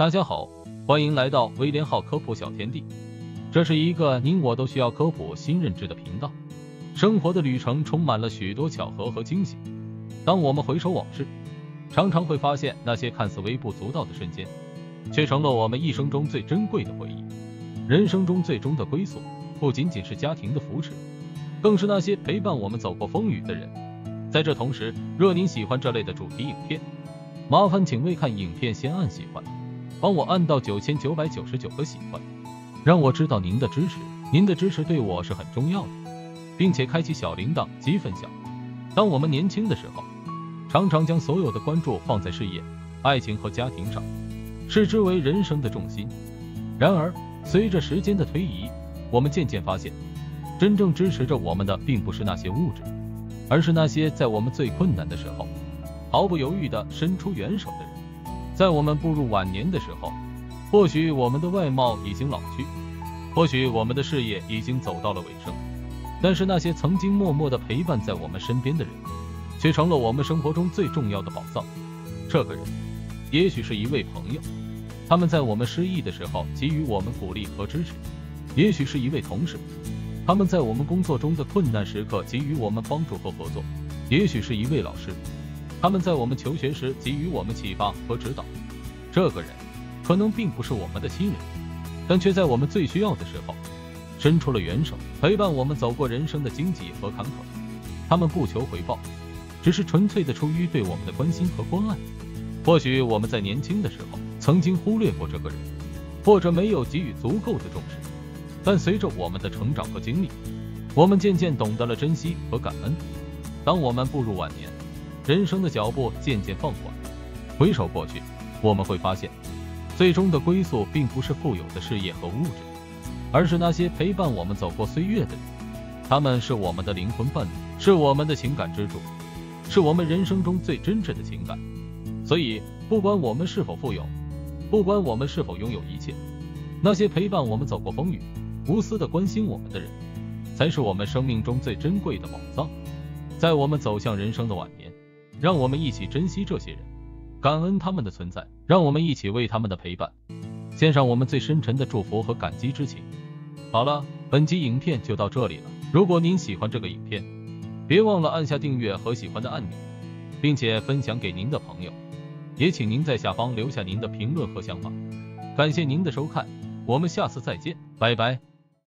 大家好，欢迎来到威廉浩科普小天地，这是一个您我都需要科普新认知的频道。生活的旅程充满了许多巧合和惊喜，当我们回首往事，常常会发现那些看似微不足道的瞬间，却成了我们一生中最珍贵的回忆。人生中最终的归宿，不仅仅是家庭的扶持，更是那些陪伴我们走过风雨的人。在这同时，若您喜欢这类的主题影片，麻烦请未看影片先按喜欢，帮我按到9999个喜欢，让我知道您的支持，您的支持对我是很重要的，并且开启小铃铛及分享。当我们年轻的时候，常常将所有的关注放在事业、爱情和家庭上，视之为人生的重心。然而，随着时间的推移，我们渐渐发现，真正支持着我们的并不是那些物质，而是那些在我们最困难的时候，毫不犹豫地伸出援手的人。在我们步入晚年的时候，或许我们的外貌已经老去，或许我们的事业已经走到了尾声，但是那些曾经默默地陪伴在我们身边的人，却成了我们生活中最重要的宝藏。这个人也许是一位朋友，他们在我们失意的时候给予我们鼓励和支持；也许是一位同事，他们在我们工作中的困难时刻给予我们帮助和合作；也许是一位老师，他们在我们求学时给予我们启发和指导。这个人可能并不是我们的亲人，但却在我们最需要的时候伸出了援手，陪伴我们走过人生的荆棘和坎坷。他们不求回报，只是纯粹的出于对我们的关心和关爱。或许我们在年轻的时候曾经忽略过这个人，或者没有给予足够的重视，但随着我们的成长和经历，我们渐渐懂得了珍惜和感恩。当我们步入晚年，人生的脚步渐渐放缓，回首过去，我们会发现，最终的归宿并不是富有的事业和物质，而是那些陪伴我们走过岁月的人。他们是我们的灵魂伴侣，是我们的情感支柱，是我们人生中最真挚的情感。所以，不管我们是否富有，不管我们是否拥有一切，那些陪伴我们走过风雨、无私的关心我们的人，才是我们生命中最珍贵的宝藏。在我们走向人生的晚年，让我们一起珍惜这些人，感恩他们的存在，让我们一起为他们的陪伴献上我们最深沉的祝福和感激之情。好了，本期影片就到这里了。如果您喜欢这个影片，别忘了按下订阅和喜欢的按钮，并且分享给您的朋友。也请您在下方留下您的评论和想法。感谢您的收看，我们下次再见，拜拜。